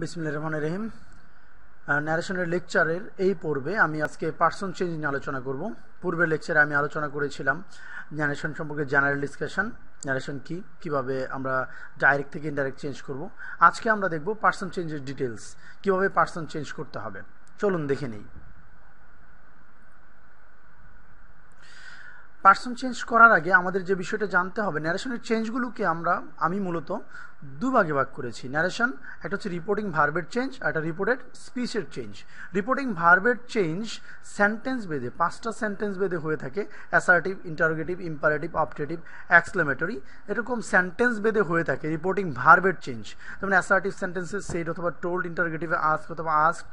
बिस्मिल्लाहिर रहमानिर रहीम नैरेशनर लेक्चारेर एई पर्वे आमी आजके person change निये आलोचना करब। पूर्वेर लेक्चारे आमी आलोचना करेछिलाम नैरेशन सम्पर्के जेनारेल डिसकाशन, नैरेशन कि किभाबे आमरा डायरेक्ट थेके इनडायरेक्ट चेंज करब। आजके आमरा देखब पार्सन चेंजेर डिटेल्स, किभाबे पार्सन चेंज करते हबे। चलुन देखे नेइ। पार्सन चेंज करार आगे आमादेर जे विषयटा जानते हबे नैरेशनेर चेंजगुलोके आमरा आमी मूलत दुई भागे भाग करेছি। नैरेशन একটা হচ্ছে রিপোর্টিং ভার্বের চেঞ্জ, একটা রিপোর্টেড স্পিচের চেঞ্জ। রিপোর্টিং ভার্বের চেঞ্জ সেন্টেন্স বেদে, পাঁচটা সেন্টেন্স বেদে হয়ে থাকে। Assertive, interrogative, imperative, objective, exclamatory, এরকম সেন্টেন্স বেদে হয়ে থাকে রিপোর্টিং ভার্বের চেঞ্জ। যেমন অ্যাসার্টিভ সেন্টেন্সে সেড অথবা টোল্ড, ইন্টারোগেটিভে আস্ক অথবা আস্কড,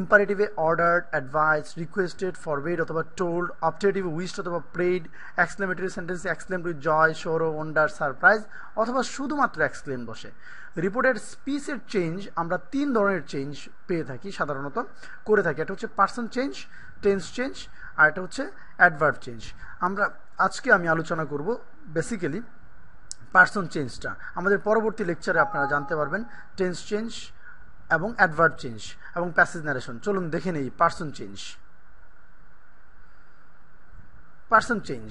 ইম্পারেটিভে অর্ডার্ড, অ্যাডভাইসড, রিকোয়েস্টেড, ফরবেড অথবা টোল্ড, অবজেক্টিভে উইশড অথবা প্রেড, এক্সক্লেমেটরি সেন্টেন্সে exclaim to joy, sorrow, wonder, surprise অথবা শুধুমাত্র এক্সক্লেম বসে। রিপোর্টেড স্পিচের চেঞ্জ আমরা তিন ধরনের চেঞ্জ পেয়ে থাকি, সাধারণত করে থাকি। এটা হচ্ছে পার্সন চেঞ্জ, টেন্স চেঞ্জ, আর এটা হচ্ছে অ্যাডভার্ব চেঞ্জ। আমরা আজকে আমি আলোচনা করব বেসিক্যালি পার্সন চেঞ্জটা। আমাদের পরবর্তী লেকচারে আপনারা জানতে পারবেন টেন্স চেঞ্জ এবং অ্যাডভার্ব চেঞ্জ এবং প্যাসেজ ন্যারেশন। চলুন দেখে নেই পার্সন চেঞ্জ। পার্সন চেঞ্জ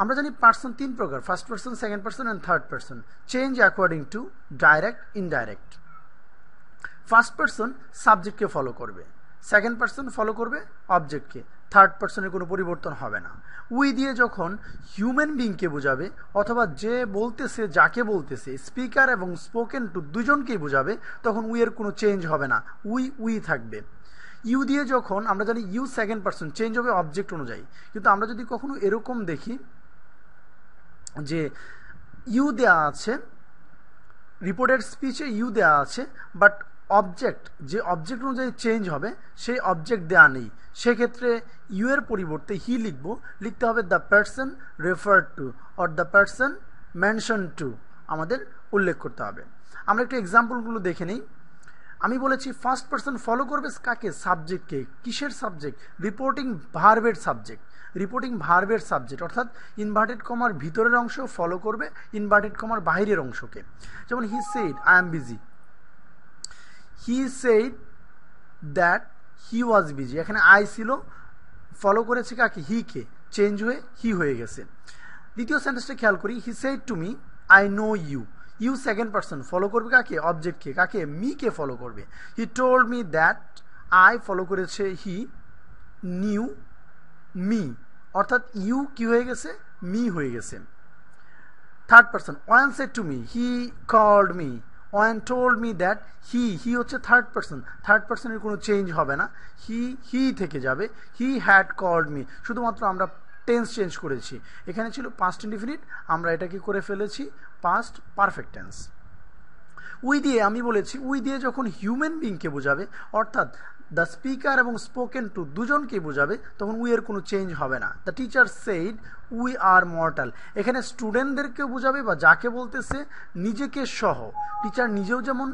আমরা জানি পার্সন তিন প্রকার, first person, second person and third person. Change according to direct, indirect. First person সাবজেক্টকে ফলো করবে, সেকেন্ড পার্সন ফলো করবে অবজেক্টকে, থার্ড পার্সনের কোনো পরিবর্তন হবে না। উই দিয়ে যখন হিউম্যান বিইংকে বোঝাবে অথবা যে বলতেছে, যাকে বলতেছে, স্পিকার এবং স্পোকেন টু দুজনকেই বোঝাবে, তখন উইয়ের কোনো চেঞ্জ হবে না, উই উই থাকবে। ইউ দিয়ে যখন আমরা জানি ইউ সেকেন্ড পার্সন, চেঞ্জ হবে অবজেক্ট অনুযায়ী। কিন্তু আমরা যদি কখনো এরকম দেখি যে ইউ দেয়া আছে রিপোর্টেড স্পিচে, ইউ দেয়া আছে বাট অবজেক্ট, যে অবজেক্ট অনুযায়ী চেঞ্জ হবে সেই অবজেক্ট দেওয়া নেই, সেক্ষেত্রে ইউ এর পরিবর্তে হি লিখব। লিখতে হবে the person refer to or the person mention to, আমাদের উল্লেখ করতে হবে। আমরা একটু এক্সাম্পলগুলো দেখে নিই। আমি বলেছি ফার্স্ট পার্সন ফলো করবে কাকে? সাবজেক্টকে। কিসের সাবজেক্ট? রিপোর্টিং ভার্বের সাবজেক্ট, রিপোর্টিং ভার্বের সাবজেক্ট, অর্থাৎ ইনভার্টেড কমার ভিতরের অংশ ফলো করবে ইনভার্টেড কমার বাইরের অংশকে। যেমন he said I am busy, he said that he was busy. এখানে আই ছিল, ফলো করেছে কাকে? হিকে, চেঞ্জ হয়ে হি হয়ে গেছে। দ্বিতীয় সেন্টেন্সটা খেয়াল করি, he said to me I know you. You second person, follow করবে কাকে? অবজেক্টকে। কাকে? মিকে ফলো করবে। He told me that, I follow করেছে হি, নিউ মি, অর্থাৎ ইউ কি হয়ে গেছে? মি হয়ে গেছে। Third person, one said to me he called me, one told me that he, he হচ্ছে থার্ড পার্সন, থার্ড পার্সনের কোনো চেঞ্জ হবে না, হি হি থেকে যাবে। হি হ্যাড কল্ড মি, শুধুমাত্র আমরা টেন্স চেঞ্জ করেছি। এখানে ছিল পাস্ট ইনডিফিনিট, আমরা এটাকে করে ফেলেছি পাস্ট পারফেক্ট টেন্স। উই দিয়ে আমি বলেছি উই দিয়ে যখন হিউম্যান বিইংকে বোঝাবে অর্থাৎ দ্য স্পিকার এবং স্পোকেন টু দুজনকেই বোঝাবে, তখন উইয়ের কোনো চেঞ্জ হবে না। The teacher said we are mortal, এখানে স্টুডেন্টদেরকেও বোঝাবে বা যাকে বলতেছে নিজেকে সহ, টিচার নিজেও যেমন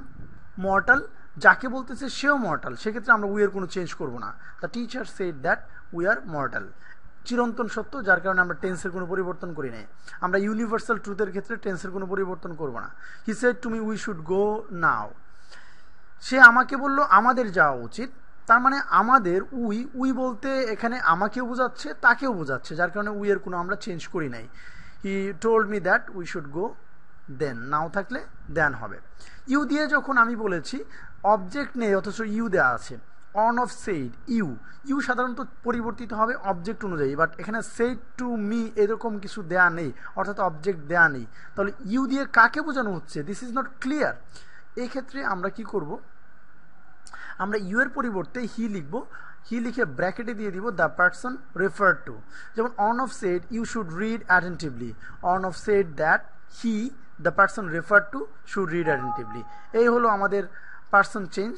মর্টাল, যাকে বলতেছে সেও মর্টাল, সেক্ষেত্রে আমরা উইয়ের কোনো চেঞ্জ করব না। The teacher said that we are mortal, চিরন্তন সত্য, যার কারণে আমরা টেন্সের কোনো পরিবর্তন করি নাই। আমরা ইউনিভার্সাল ট্রুথের ক্ষেত্রে টেন্সের কোনো পরিবর্তন করব না। He said to me we should go now, সে আমাকে বলল আমাদের যাওয়া উচিত, তার মানে আমাদের উই, উই বলতে এখানে আমাকেও বোঝাচ্ছে তাকেও বোঝাচ্ছে, যার কারণে উইয়ের কোনো আমরা চেঞ্জ করি নাই। He told me that we should go then, now থাকলে দেন হবে। ইউ দিয়ে যখন আমি বলেছি অবজেক্ট নেই অথচ ইউ দেওয়া আছে, on of said you, you সাধারণত পরিবর্তিত হবে অবজেক্ট অনুযায়ী, বাট এখানে সেইড টু মি এরকম কিছু দেয়া নেই, অর্থাৎ অবজেক্ট দেয়া নেই, তাহলে ইউ দিয়ে কাকে বোঝানো হচ্ছে? This is not clear. এক্ষেত্রে আমরা কি করব? আমরা ইউ এর পরিবর্তে হি লিখব, হি লিখে ব্র্যাকেটে দিয়ে দিব দ্য পার্সন রেফার টু। যেমন on of said you should read attentively, on of said that he the person refer to should read attentively. এই হলো আমাদের পার্সন চেঞ্জ।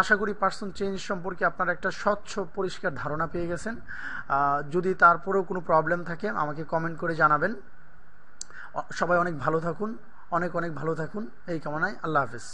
আশা করি পার্সন চেঞ্জ সম্পর্কে আপনারা একটা স্বচ্ছ পরিষ্কার ধারণা পেয়ে গেছেন। যদি তারপরেও কোনো প্রবলেম থাকে আমাকে কমেন্ট করে জানাবেন। সবাই অনেক ভালো থাকুন, অনেক অনেক ভালো থাকুন এই কামনায়। আল্লাহ হাফেজ।